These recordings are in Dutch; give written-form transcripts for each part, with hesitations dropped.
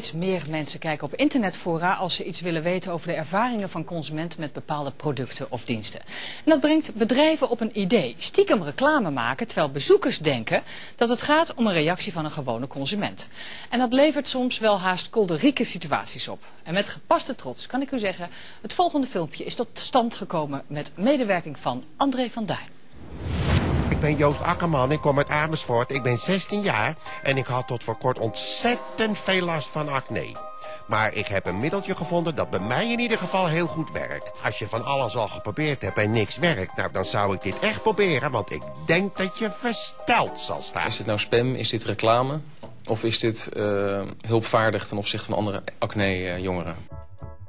Steeds meer mensen kijken op internetfora als ze iets willen weten over de ervaringen van consumenten met bepaalde producten of diensten. En dat brengt bedrijven op een idee. Stiekem reclame maken, terwijl bezoekers denken dat het gaat om een reactie van een gewone consument. En dat levert soms wel haast kolderieke situaties op. En met gepaste trots kan ik u zeggen, het volgende filmpje is tot stand gekomen met medewerking van André van Duin. Ik ben Joost Akkerman, ik kom uit Amersfoort, ik ben 16 jaar en ik had tot voor kort ontzettend veel last van acne. Maar ik heb een middeltje gevonden dat bij mij in ieder geval heel goed werkt. Als je van alles al geprobeerd hebt en niks werkt, nou dan zou ik dit echt proberen, want ik denk dat je versteld zal staan. Is dit nou spam, is dit reclame of is dit hulpvaardig ten opzichte van andere acne-jongeren?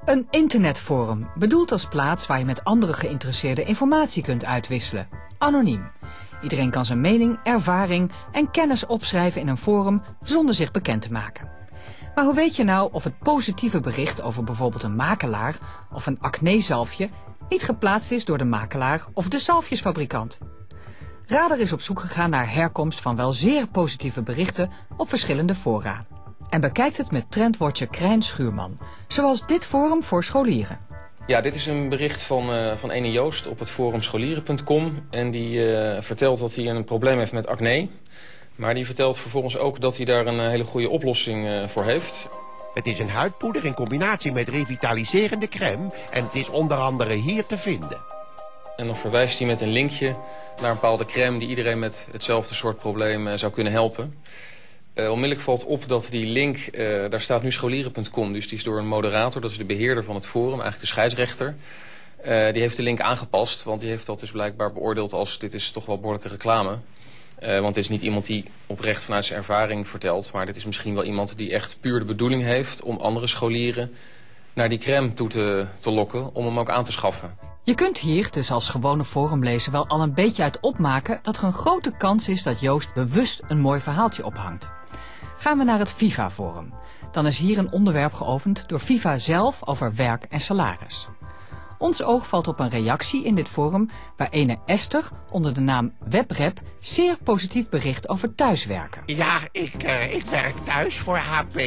Een internetforum, bedoeld als plaats waar je met andere geïnteresseerden informatie kunt uitwisselen. Anoniem. Iedereen kan zijn mening, ervaring en kennis opschrijven in een forum zonder zich bekend te maken. Maar hoe weet je nou of het positieve bericht over bijvoorbeeld een makelaar of een acne-zalfje niet geplaatst is door de makelaar of de zalfjesfabrikant? Radar is op zoek gegaan naar herkomst van wel zeer positieve berichten op verschillende fora. En bekijkt het met trendwatcher Krijn Schuurman, zoals dit forum voor scholieren. Ja, dit is een bericht van ene Joost op het forum scholieren.com. En die vertelt dat hij een probleem heeft met acne. Maar die vertelt vervolgens ook dat hij daar een hele goede oplossing voor heeft. Het is een huidpoeder in combinatie met revitaliserende crème. En het is onder andere hier te vinden. En dan verwijst hij met een linkje naar een bepaalde crème die iedereen met hetzelfde soort probleem zou kunnen helpen. Onmiddellijk valt op dat die link, daar staat nu scholieren.com, dus die is door een moderator, dat is de beheerder van het forum, eigenlijk de scheidsrechter. Die heeft de link aangepast, want die heeft dat dus blijkbaar beoordeeld als dit is toch wel behoorlijke reclame. Want dit is niet iemand die oprecht vanuit zijn ervaring vertelt, maar dit is misschien wel iemand die echt puur de bedoeling heeft om andere scholieren naar die crème toe te lokken om hem ook aan te schaffen. Je kunt hier dus als gewone forumlezer wel al een beetje uit opmaken dat er een grote kans is dat Joost bewust een mooi verhaaltje ophangt. Gaan we naar het Viva-forum. Dan is hier een onderwerp geopend door Viva zelf over werk en salaris. Ons oog valt op een reactie in dit forum waar ene Esther onder de naam Webrep zeer positief bericht over thuiswerken. Ja, ik werk thuis voor HP.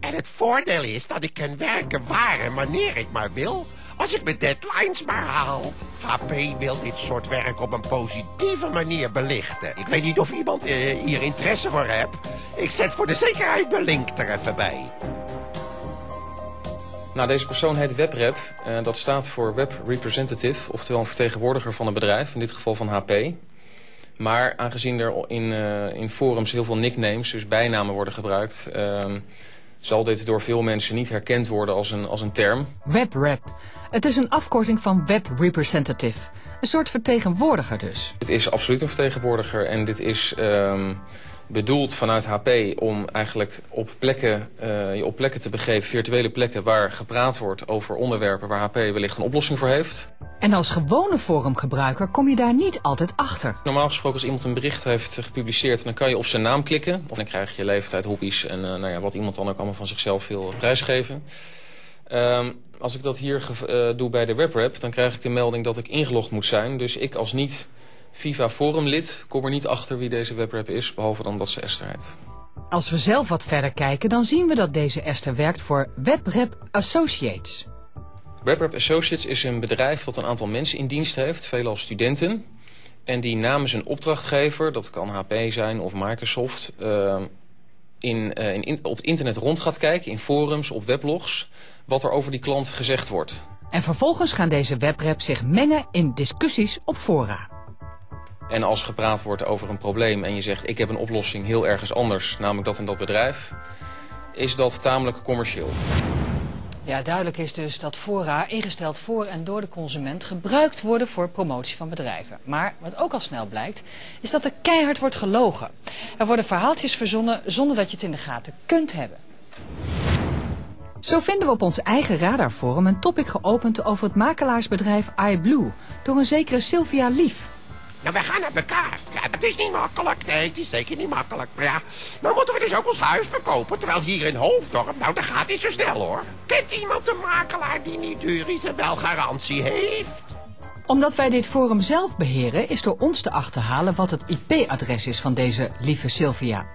En het voordeel is dat ik kan werken waar en wanneer ik maar wil, als ik mijn deadlines maar haal. HP wil dit soort werk op een positieve manier belichten. Ik weet niet of iemand hier interesse voor heeft. Ik zet voor de zekerheid mijn link er even bij. Nou, deze persoon heet Webrep. Dat staat voor Web Representative, oftewel een vertegenwoordiger van een bedrijf, in dit geval van HP. Maar aangezien er in forums heel veel nicknames, dus bijnamen worden gebruikt, zal dit door veel mensen niet herkend worden als een term. Webrep. Het is een afkorting van Web Representative. Een soort vertegenwoordiger dus. Het is absoluut een vertegenwoordiger en dit is bedoeld vanuit HP om eigenlijk op plekken te begeven, virtuele plekken waar gepraat wordt over onderwerpen waar HP wellicht een oplossing voor heeft. En als gewone forumgebruiker kom je daar niet altijd achter. Normaal gesproken als iemand een bericht heeft gepubliceerd, dan kan je op zijn naam klikken. Of dan krijg je leeftijd, hobby's en nou ja, wat iemand dan ook allemaal van zichzelf wil prijsgeven. Als ik dat hier doe bij de Webrep, dan krijg ik de melding dat ik ingelogd moet zijn. Dus ik als niet Viva Forum lid kom er niet achter wie deze Webrep is, behalve dan dat ze Esther heet. Als we zelf wat verder kijken, dan zien we dat deze Esther werkt voor Webrep Associates. Webrep Associates is een bedrijf dat een aantal mensen in dienst heeft, veelal studenten. En die namens een opdrachtgever, dat kan HP zijn of Microsoft, op het internet rond gaat kijken, in forums, op weblogs, wat er over die klant gezegd wordt. En vervolgens gaan deze Webrep zich mengen in discussies op fora. En als gepraat wordt over een probleem en je zegt ik heb een oplossing heel ergens anders, namelijk dat en dat bedrijf, is dat tamelijk commercieel. Ja, duidelijk is dus dat fora, ingesteld voor en door de consument, gebruikt worden voor promotie van bedrijven. Maar wat ook al snel blijkt, is dat er keihard wordt gelogen. Er worden verhaaltjes verzonnen zonder dat je het in de gaten kunt hebben. Zo vinden we op ons eigen radarforum een topic geopend over het makelaarsbedrijf iBlue door een zekere Sylvia Lief. Nou, wij gaan naar elkaar. Ja, dat is niet makkelijk. Nee, het is zeker niet makkelijk. Maar ja, dan moeten we dus ook ons huis verkopen. Terwijl hier in Hoofddorp, nou, dat gaat niet zo snel, hoor. Kent iemand een makelaar die niet duur is en wel garantie heeft? Omdat wij dit forum zelf beheren, is door ons te achterhalen wat het IP-adres is van deze lieve Sylvia.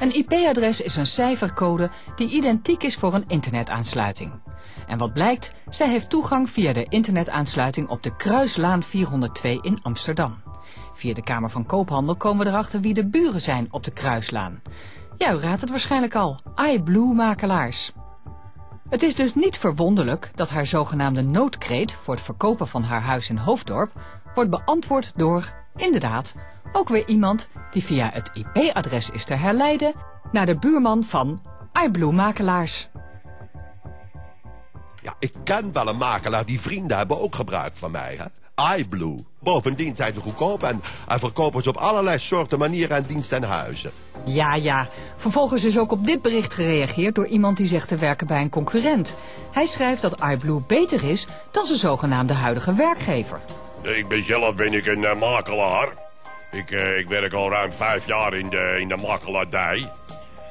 Een IP-adres is een cijfercode die identiek is voor een internetaansluiting. En wat blijkt, zij heeft toegang via de internetaansluiting op de Kruislaan 402 in Amsterdam. Via de Kamer van Koophandel komen we erachter wie de buren zijn op de Kruislaan. Ja, u raadt het waarschijnlijk al, iBlue-makelaars. Het is dus niet verwonderlijk dat haar zogenaamde noodkreet voor het verkopen van haar huis in Hoofddorp wordt beantwoord door, inderdaad, ook weer iemand die via het IP-adres is te herleiden naar de buurman van iBlue-makelaars. Ja, ik ken wel een makelaar die vrienden hebben ook gebruikt van mij, hè? iBlue. Bovendien zijn ze goedkoop en verkopen ze op allerlei soorten manieren en diensten en huizen. Ja, ja. Vervolgens is ook op dit bericht gereageerd door iemand die zegt te werken bij een concurrent. Hij schrijft dat iBlue beter is dan zijn zogenaamde huidige werkgever. Ik ben zelf een makelaar. Ik werk al ruim 5 jaar in de makelaardij.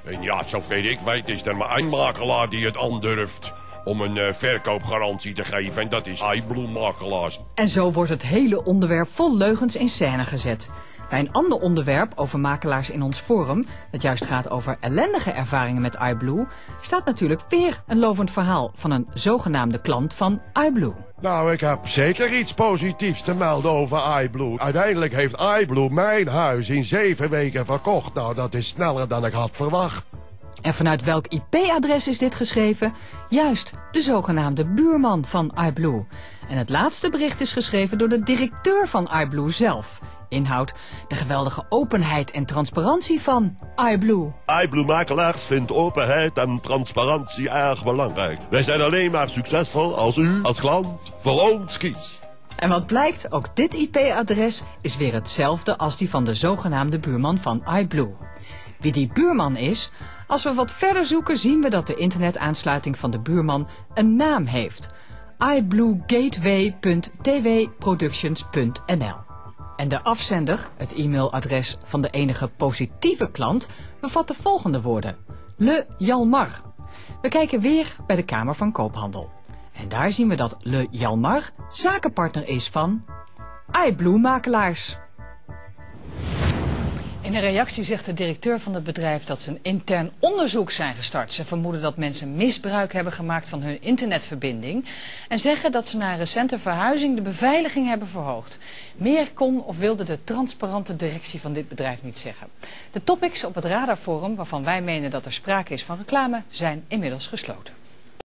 En ja, zover ik weet is er maar één makelaar die het aandurft om een verkoopgarantie te geven, en dat is iBlue-makelaars. En zo wordt het hele onderwerp vol leugens in scène gezet. Bij een ander onderwerp over makelaars in ons forum, dat juist gaat over ellendige ervaringen met iBlue, staat natuurlijk weer een lovend verhaal van een zogenaamde klant van iBlue. Nou, ik heb zeker iets positiefs te melden over iBlue. Uiteindelijk heeft iBlue mijn huis in 7 weken verkocht. Nou, dat is sneller dan ik had verwacht. En vanuit welk IP-adres is dit geschreven? Juist, de zogenaamde buurman van iBlue. En het laatste bericht is geschreven door de directeur van iBlue zelf. Inhoud, de geweldige openheid en transparantie van iBlue. iBlue-makelaars vindt openheid en transparantie erg belangrijk. Wij zijn alleen maar succesvol als u, als klant, voor ons kiest. En wat blijkt, ook dit IP-adres is weer hetzelfde als die van de zogenaamde buurman van iBlue. Wie die buurman is, als we wat verder zoeken zien we dat de internetaansluiting van de buurman een naam heeft. iBlueGateway.twproductions.nl. En de afzender, het e-mailadres van de enige positieve klant, bevat de volgende woorden. Le Jalmar. We kijken weer bij de Kamer van Koophandel. En daar zien we dat Le Jalmar zakenpartner is van iBlue-makelaars. In een reactie zegt de directeur van het bedrijf dat ze een intern onderzoek zijn gestart. Ze vermoeden dat mensen misbruik hebben gemaakt van hun internetverbinding. En zeggen dat ze na een recente verhuizing de beveiliging hebben verhoogd. Meer kon of wilde de transparante directie van dit bedrijf niet zeggen. De topics op het radarforum, waarvan wij menen dat er sprake is van reclame, zijn inmiddels gesloten.